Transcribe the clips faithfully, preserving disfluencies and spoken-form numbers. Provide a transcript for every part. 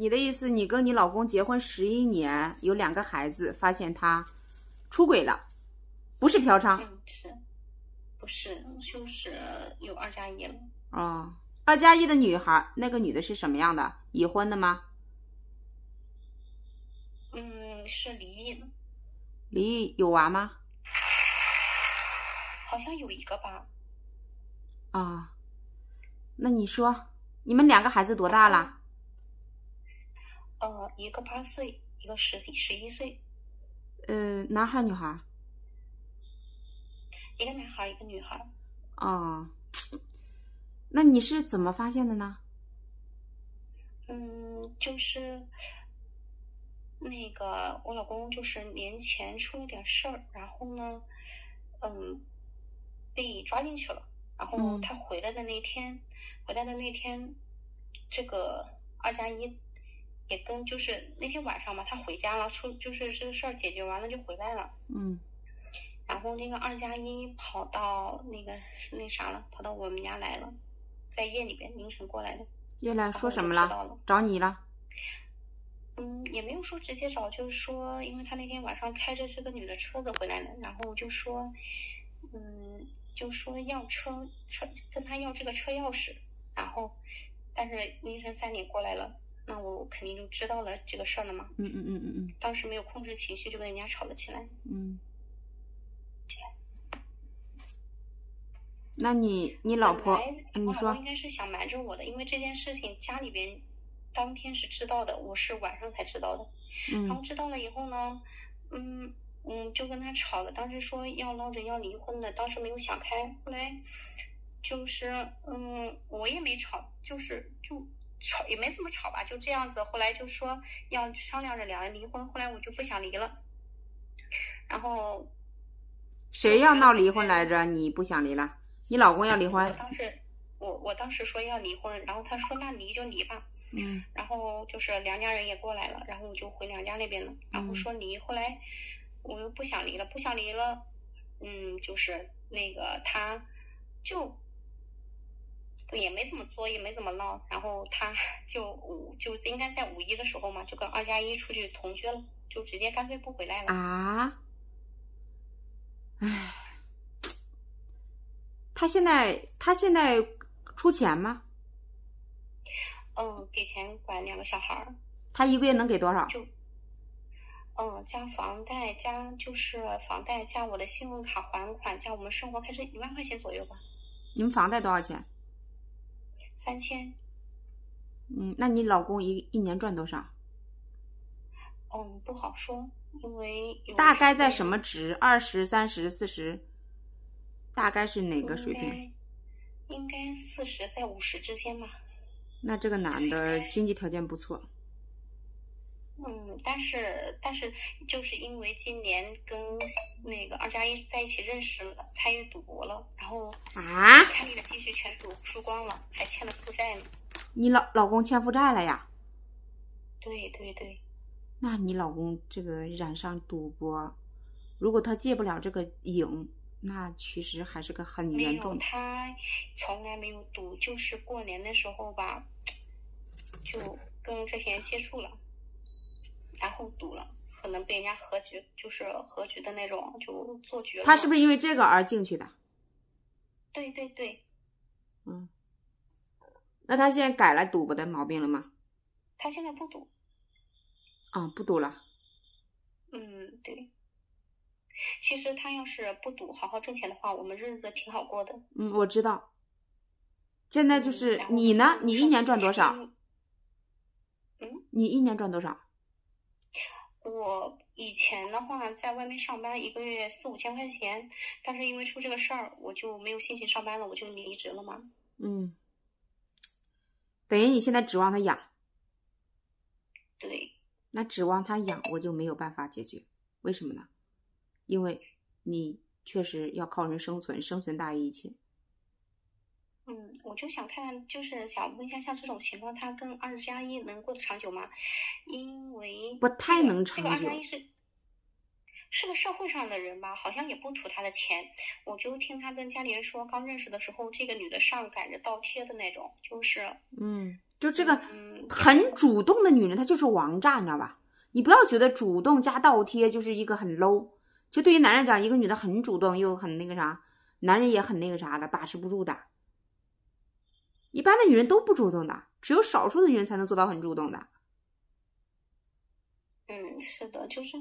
你的意思，你跟你老公结婚十一年，有两个孩子，发现他出轨了，不是嫖娼，是，不是，就是有二加一了。哦，二加一的女孩，那个女的是什么样的？已婚的吗？嗯，是离异的。离异有娃吗？好像有一个吧。啊、哦，那你说，你们两个孩子多大了？呃，一个八岁，一个十十一岁。呃，男孩女孩？一个男孩，一个女孩。哦，那你是怎么发现的呢？嗯，就是那个我老公就是年前出了点事儿，然后呢，嗯，被抓进去了。然后他回来的那天，嗯、回来的那天，这个二加一。也跟就是那天晚上嘛，他回家了，出就是这个事儿解决完了就回来了。嗯，然后那个二加一跑到那个那啥了，跑到我们家来了，在夜里边凌晨过来的。夜来说什么了？了找你了？嗯，也没有说直接找，就是说，因为他那天晚上开着这个女的车子回来了，然后就说，嗯，就说要车车跟他要这个车钥匙，然后但是凌晨三点过来了。那我肯定就知道了这个事儿了嘛。嗯嗯嗯嗯嗯。当时没有控制情绪，就跟人家吵了起来。嗯。那你你老婆，你说，我老婆应该是想瞒着我的，因为这件事情家里边当天是知道的，我是晚上才知道的。嗯。然后知道了以后呢，嗯嗯，就跟他吵了。当时说要闹着要离婚的，当时没有想开。后来就是嗯，我也没吵，就是就。吵也没怎么吵吧，就这样子。后来就说要商量着两人离婚，后来我就不想离了。然后谁要闹离婚来着？你不想离了？你老公要离婚？我当时我我当时说要离婚，然后他说那离就离吧。嗯。然后就是梁家人也过来了，然后我就回梁家那边了。然后说离，后来我又不想离了，不想离了。嗯，就是那个他就。也没怎么做，也没怎么闹，然后他就就应该在五一的时候嘛，就跟二加一出去同居了，就直接干脆不回来了啊！唉，他现在他现在出钱吗？嗯，给钱管两个小孩儿。他一个月能给多少？就嗯，加房贷加就是房贷加我的信用卡还款加我们生活开支一万块钱左右吧。你们房贷多少钱？三千。嗯，那你老公一一年赚多少？嗯，不好说，因为大概在什么值？二十、三十、四十，大概是哪个水平？应该四十在五十之间吧。那这个男的经济条件不错。嗯，但是但是就是因为今年跟那个二加一在一起认识了，参与赌博了，然后啊，家里的积蓄全赌输光了，还欠了负债呢。你老老公欠负债了呀？对对对。那你老公这个染上赌博，如果他戒不了这个瘾，那其实还是个很严重的。没有，他从来没有赌，就是过年的时候吧，就跟这些人接触了。然后赌了，可能被人家和局，就是和局的那种，就做局了。他是不是因为这个而进去的？对对对。嗯。那他现在改了赌博的毛病了吗？他现在不赌。啊、哦，不赌了。嗯，对。其实他要是不赌，好好挣钱的话，我们日子挺好过的。嗯，我知道。现在就是、嗯、你呢？你一年赚多少？嗯。你一年赚多少？我以前的话在外面上班一个月四五千块钱，但是因为出这个事儿，我就没有心情上班了，我就离职了嘛。嗯，等于你现在指望他养。对。那指望他养，我就没有办法解决。为什么呢？因为你确实要靠人生存，生存大于一切。嗯，我就想看看，就是想问一下，像这种情况，他跟二加一能过得长久吗？因为不太能长久。这个二加一是，是个社会上的人吧，好像也不图他的钱。我就听他跟家里人说，刚认识的时候，这个女的上赶着倒贴的那种，就是，嗯，就这个很主动的女人，她就是王炸，你知道吧？你不要觉得主动加倒贴就是一个很 low。就对于男人讲，一个女的很主动又很那个啥，男人也很那个啥的，把持不住的。一般的女人都不主动的，只有少数的女人才能做到很主动的。嗯，是的，就是，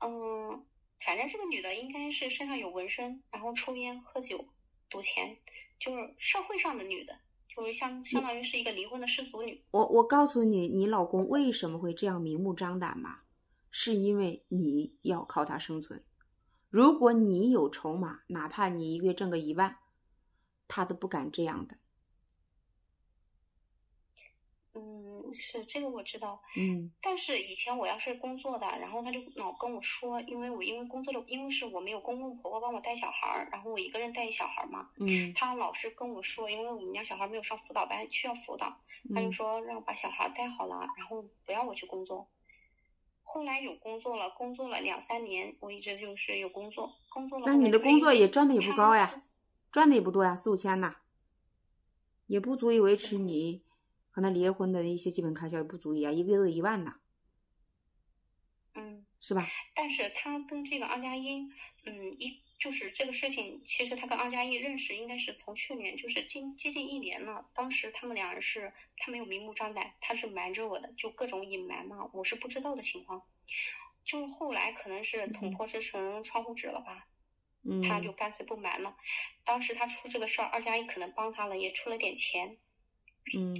嗯，反正这个女的应该是身上有纹身，然后抽烟、喝酒、赌钱，就是社会上的女的，就是相相当于是一个离婚的失足女。我我告诉你，你老公为什么会这样明目张胆吧？是因为你要靠他生存。如果你有筹码，哪怕你一个月挣个一万，他都不敢这样的。嗯，是这个我知道。嗯，但是以前我要是工作的，然后他就老跟我说，因为我因为工作的，因为是我没有公公婆婆帮我带小孩，然后我一个人带小孩嘛。嗯，他老是跟我说，因为我们家小孩没有上辅导班，需要辅导，他就说让把小孩带好了，然后不要我去工作。后来有工作了，工作了两三年，我一直就是有工作，工作了。那你的工作也赚的也不高呀，赚的也不多呀，四五千呐，也不足以维持你。和他离婚的一些基本开销也不足以啊，一个月都一万呢，嗯，是吧？但是他跟这个二加一，嗯，一就是这个事情，其实他跟二加一认识应该是从去年，就是近接近一年了。当时他们两人是，他没有明目张胆，他是瞒着我的，就各种隐瞒嘛，我是不知道的情况。就后来可能是捅破这层窗户纸了吧。嗯嗯，他就干脆不瞒了。当时他出这个事儿，二加一可能帮他了，也出了点钱。嗯。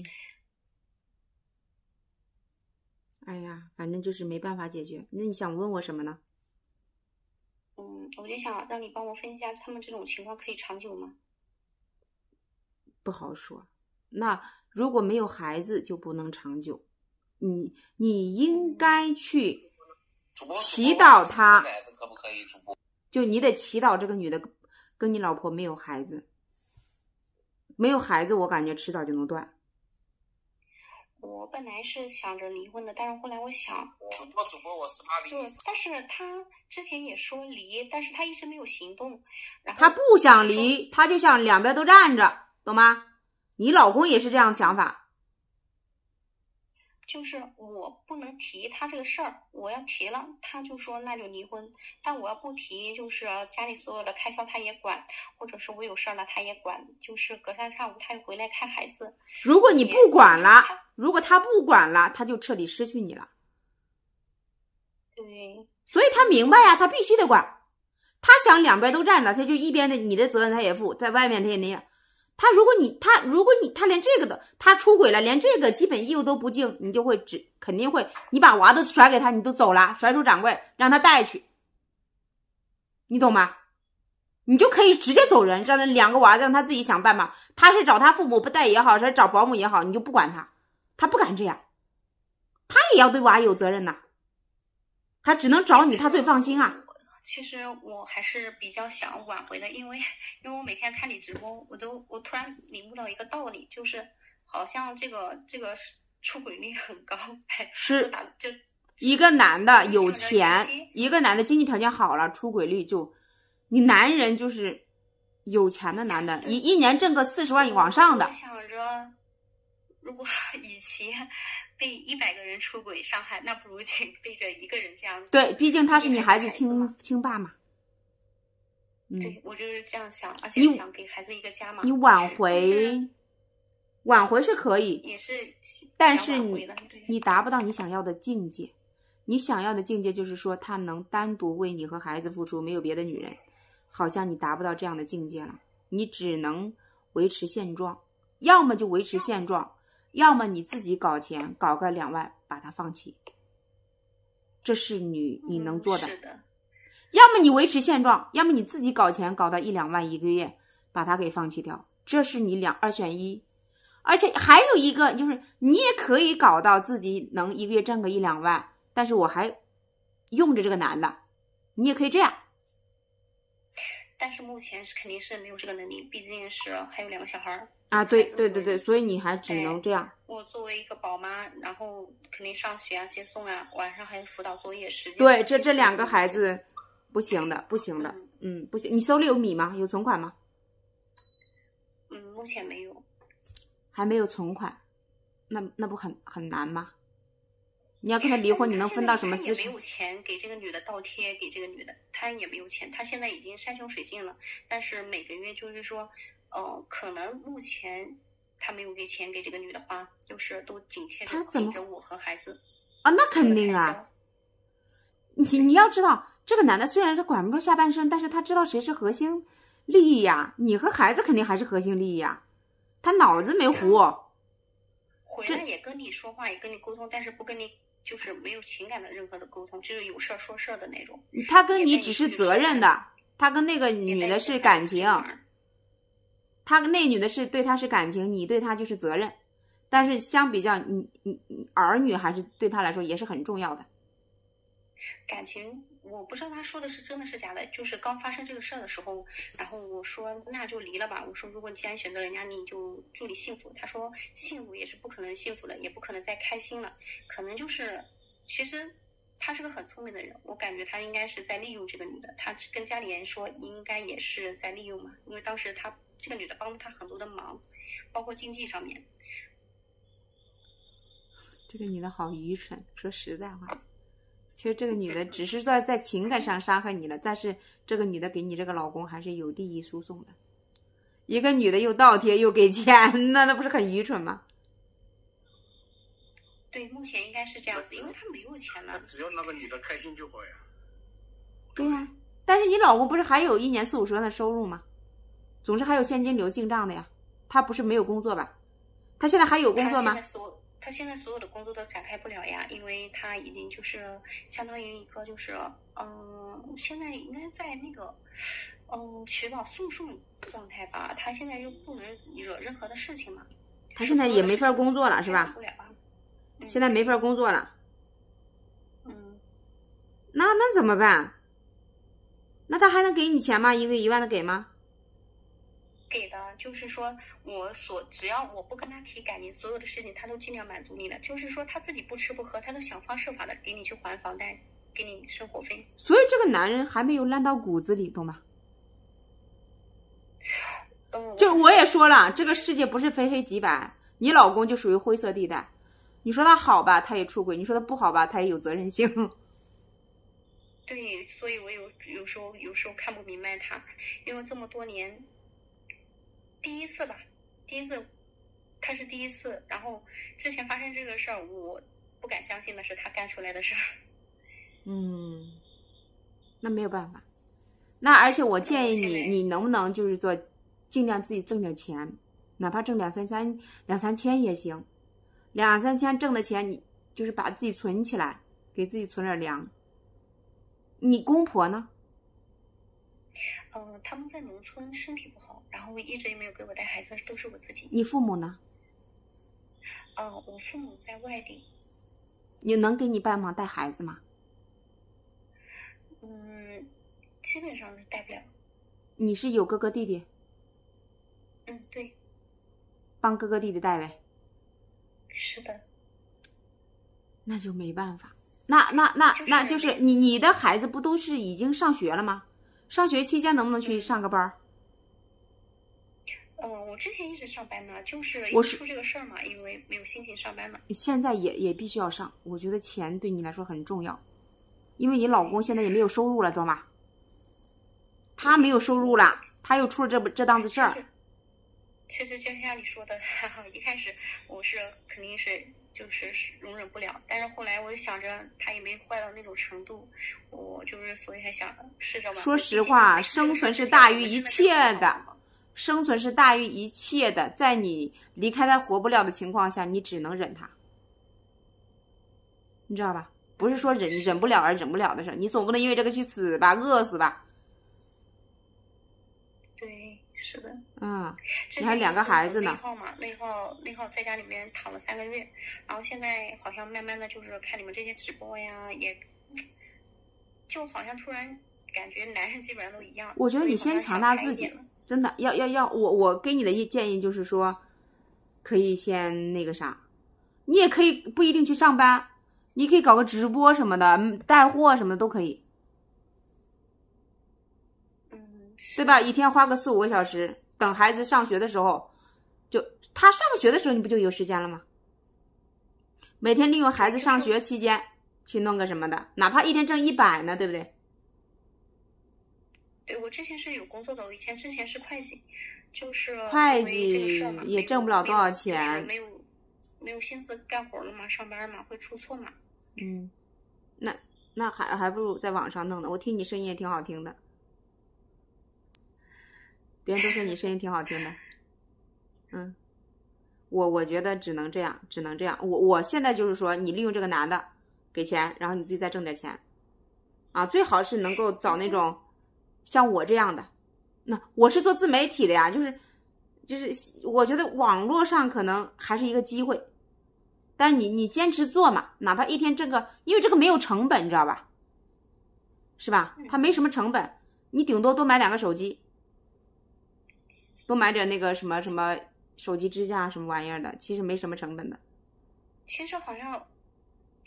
哎呀，反正就是没办法解决。那你想问我什么呢？嗯，我就想让你帮我分析一下，他们这种情况可以长久吗？不好说。那如果没有孩子就不能长久。你你应该去祈祷他，就你得祈祷这个女的跟你老婆没有孩子。没有孩子，我感觉迟早就能断。我本来是想着离婚的，但是后来我想，主播主播，我是怕离，但是他之前也说离，但是他一直没有行动。然后他不想离，他就想两边都站着，懂吗？你老公也是这样的想法。就是我不能提他这个事儿，我要提了，他就说那就离婚。但我要不提，就是家里所有的开销他也管，或者是我有事儿了他也管，就是隔三差五他也回来看孩子。如果你不管了，如果他不管了，他就彻底失去你了。对，所以他明白呀、啊，他必须得管。他想两边都站着，他就一边的你的责任他也负，在外面他也那样。他如果你他如果你他连这个的他出轨了，连这个基本义务都不尽，你就会只肯定会，你把娃都甩给他，你都走了，甩出掌柜让他带去，你懂吗？你就可以直接走人，让他两个娃让他自己想办法。他是找他父母不带也好，是找保姆也好，你就不管他，他不敢这样，他也要对娃有责任呐、啊，他只能找你，他最放心啊。其实我还是比较想挽回的，因为因为我每天看你直播，我都我突然领悟到一个道理，就是好像这个这个出轨率很高，是就一个男的有钱，一个男的经济条件好了，出轨率就你男人就是有钱的男的，一一年挣个四十万往上的。我想着，如果以前被一百个人出轨伤害，那不如被这一个人这样子。对，毕竟他是你孩子亲亲爸嘛。嗯，对，我就是这样想，而且想给孩子一个家嘛。你挽回，挽回是可以，也是，但是你你达不到你想要的境界。你想要的境界就是说，他能单独为你和孩子付出，没有别的女人，好像你达不到这样的境界了。你只能维持现状，要么就维持现状。要么你自己搞钱，搞个两万，把它放弃，这是你你能做的。嗯、是的。要么你维持现状，要么你自己搞钱，搞到一两万一个月，把它给放弃掉，这是你两二选一。而且还有一个就是，你也可以搞到自己能一个月挣个一两万，但是我还用着这个男的，你也可以这样。但是目前是肯定是没有这个能力，毕竟是还有两个小孩儿啊。对对对对，所以你还只能这样。我作为一个宝妈，然后肯定上学啊、接送啊，晚上还有辅导作业时间。对，这这两个孩子不行的，不行的，嗯，嗯不行。你手里有米吗？有存款吗？嗯，目前没有，还没有存款，那那不很很难吗？你要跟他离婚，你能分到什么资产？他也没有钱给这个女的倒贴，给这个女的，他也没有钱。他现在已经山穷水尽了，但是每个月就是说，呃，可能目前他没有给钱给这个女的花，就是都紧贴着他怎么紧着我和孩子啊？那肯定啊！你你要知道，这个男的虽然是管不住下半身，但是他知道谁是核心利益呀、啊。你和孩子肯定还是核心利益呀、啊，他脑子没糊。回来也跟你说话，也跟你沟通，但是不跟你。就是没有情感的任何的沟通，就是有事说事的那种。他跟你只是责任的，他跟那个女的是感情，他跟那女的是对他是感情，你对他就是责任。但是相比较，你你儿女还是对他来说也是很重要的。感情我不知道他说的是真的是假的，就是刚发生这个事儿的时候，然后我说那就离了吧，我说如果你既然选择人家，你就祝你幸福。他说幸福也是不可能幸福的，也不可能再开心了，可能就是其实他是个很聪明的人，我感觉他应该是在利用这个女的，他跟家里人说应该也是在利用嘛，因为当时他这个女的帮了他很多的忙，包括经济上面。这个女的好愚蠢，说实在话。其实这个女的只是在在情感上伤害你了，但是这个女的给你这个老公还是有利益输送的。一个女的又倒贴又给钱，那那不是很愚蠢吗？对，目前应该是这样子，因为她没有钱了。只要那个女的开心就好呀。对呀、啊，但是你老公不是还有一年四五十万的收入吗？总是还有现金流进账的呀。他不是没有工作吧？他现在还有工作吗？他现在所有的工作都展开不了呀，因为他已经就是相当于一个就是嗯，现在应该在那个嗯取保诉讼状态吧，他现在又不能惹任何的事情嘛。他现在也没法工作了是吧？现在没法工作了。嗯，那那怎么办？那他还能给你钱吗？一个一万的给吗？给的，就是说我所只要我不跟他提感情，所有的事情他都尽量满足你的，就是说他自己不吃不喝，他都想方设法的给你去还房贷，给你生活费。所以这个男人还没有烂到骨子里，懂吗？嗯，就我也说了，这个世界不是非黑即白，你老公就属于灰色地带。你说他好吧，他也出轨；你说他不好吧，他也有责任心。对，所以我有有时候有时候看不明白他，因为这么多年。第一次吧，第一次，他是第一次。然后之前发生这个事儿，我不敢相信的是他干出来的事儿。嗯，那没有办法。那而且我建议你，你能不能就是说，尽量自己挣点钱，哪怕挣两三三两三千也行。两三千挣的钱，你就是把自己存起来，给自己存点粮。你公婆呢？呃，他们在农村身体不好，然后一直也没有给我带孩子，都是我自己。你父母呢？呃，我父母在外地。你能给你爸妈带孩子吗？嗯，基本上是带不了。你是有哥哥弟弟？嗯，对。帮哥哥弟弟带呗。是的。那就没办法。那那那、就是、那就是你你的孩子不都是已经上学了吗？上学期间能不能去上个班？嗯、呃，我之前一直上班呢，就是因为出这个事儿嘛，因为没有心情上班嘛。现在也也必须要上，我觉得钱对你来说很重要，因为你老公现在也没有收入了，知道吗？他没有收入了，他又出了这这档子事儿。其实就像你说的，一开始我是肯定是就是容忍不了，但是后来我就想着他也没坏到那种程度，我就是所以才想试着吧。说实话，生存是大于一切的，生存是大于一切的，在你离开他活不了的情况下，你只能忍他，你知道吧？不是说忍忍不了而忍不了的事，你总不能因为这个去死吧，饿死吧。是的，嗯，你还两个孩子呢。内耗嘛，内耗，内耗在家里面躺了三个月，然后现在好像慢慢的就是看你们这些直播呀，也就好像突然感觉男生基本上都一样。我觉得你先强大自己，真的要要要，我我给你的建议就是说，可以先那个啥，你也可以不一定去上班，你可以搞个直播什么的，带货什么的都可以，嗯，对吧？一天花个四五个小时，等孩子上学的时候，就他上学的时候你不就有时间了吗？每天利用孩子上学期间去弄个什么的，哪怕一天挣一百呢，对不对？对，我之前是有工作的，我以前之前是会计，就是会计也挣不了多少钱，没有没有心思干活了嘛，上班嘛会出错嘛。嗯，那那还还不如在网上弄的。我听你声音也挺好听的，别人都说你声音挺好听的。嗯，我我觉得只能这样，只能这样。我我现在就是说，你利用这个男的给钱，然后你自己再挣点钱，啊，最好是能够找那种。像我这样的，那我是做自媒体的呀，就是就是我觉得网络上可能还是一个机会，但是你你坚持做嘛，哪怕一天挣个，因为这个没有成本，你知道吧？是吧？它没什么成本，你顶多多买两个手机，多买点那个什么什么手机支架什么玩意儿的，其实没什么成本的。其实好像。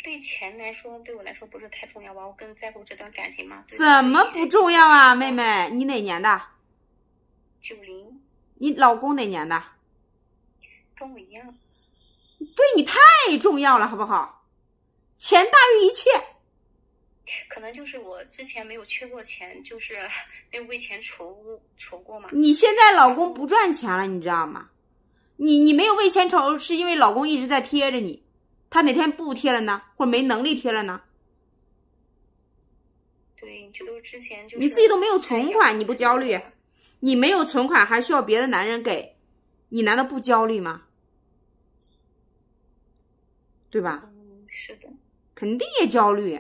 对钱来说，对我来说不是太重要吧？我更在乎这段感情嘛。怎么不重要啊，妹妹？你哪年的？九零。你老公哪年的？跟我一样。对你太重要了，好不好？钱大于一切。可能就是我之前没有缺过钱，就是没有为钱愁愁过嘛。你现在老公不赚钱了，你知道吗？你你没有为钱愁，是因为老公一直在贴着你。他哪天不贴了呢？或者没能力贴了呢？对，就是之前就是你自己都没有存款，你不焦虑？你没有存款还需要别的男人给，你难道不焦虑吗？对吧？嗯，是的，肯定也焦虑。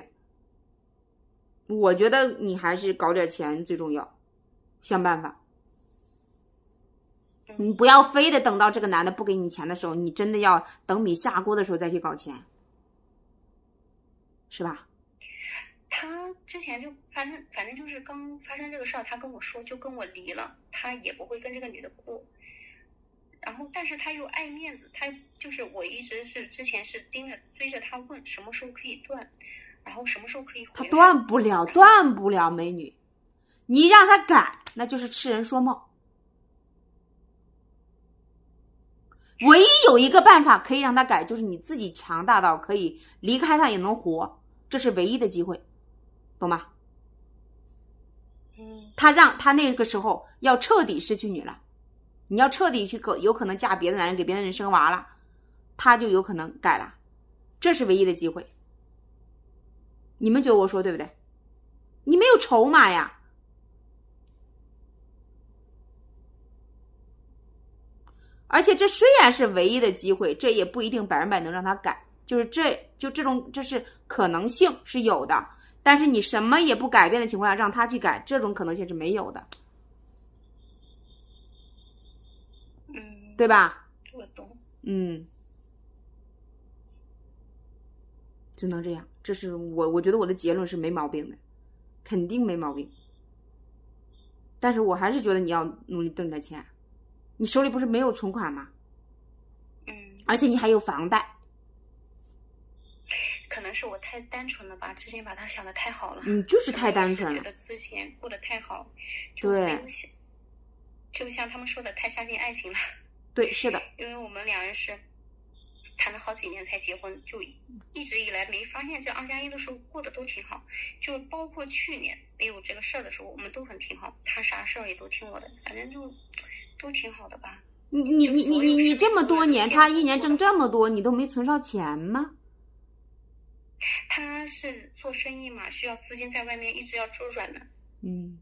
我觉得你还是搞点钱最重要，想办法。你不要非得等到这个男的不给你钱的时候，你真的要等米下锅的时候再去搞钱，是吧？他之前就反正反正就是刚发生这个事儿，他跟我说就跟我离了，他也不会跟这个女的过。然后，但是他又爱面子，他就是我一直是之前是盯着追着他问什么时候可以断，然后什么时候可以回来。他断不了，断不了，美女，你让他改，那就是痴人说梦。唯一有一个办法可以让他改，就是你自己强大到可以离开他也能活，这是唯一的机会，懂吗？嗯，他让他那个时候要彻底失去你了，你要彻底去有可能嫁别的男人，给别的人生娃了，他就有可能改了，这是唯一的机会。你们觉得我说对不对？你没有筹码呀。而且这虽然是唯一的机会，这也不一定百分百能让他改，就是这就这种这是可能性是有的，但是你什么也不改变的情况下让他去改，这种可能性是没有的，嗯，对吧？我懂，嗯，只能这样，这是我我觉得我的结论是没毛病的，肯定没毛病，但是我还是觉得你要努力挣点钱。你手里不是没有存款吗？嗯，而且你还有房贷。可能是我太单纯了吧，之前把他想的太好了。嗯，就是太单纯了。觉得之前过得太好，对，就像他们说的，太相信爱情了。对，是的。因为我们两人是谈了好几年才结婚，就一直以来没发现这二加一的时候过得都挺好，就包括去年没有这个事儿的时候，我们都很挺好，他啥事儿也都听我的，反正就。都挺好的吧？你你你你你你这么多年，他一年挣这么多，你都没存上钱吗？他是做生意嘛，需要资金在外面一直要周转的。嗯，